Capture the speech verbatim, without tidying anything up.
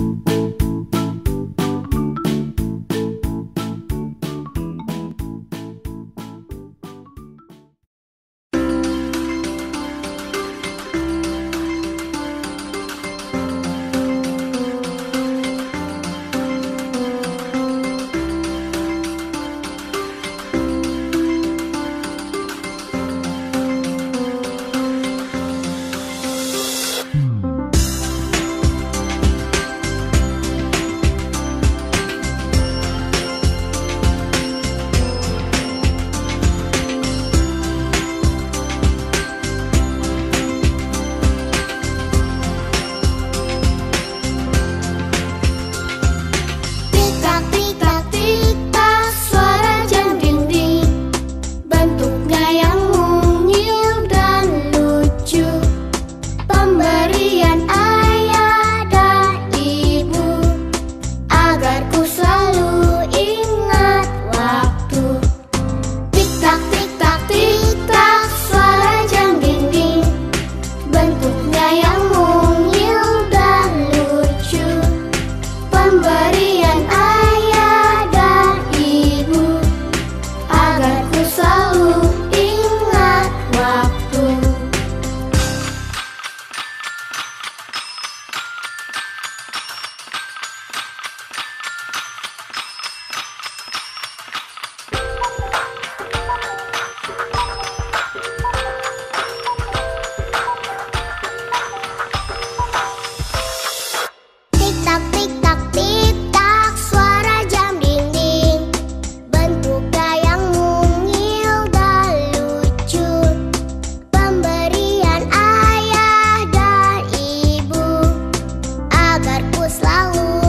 Selalu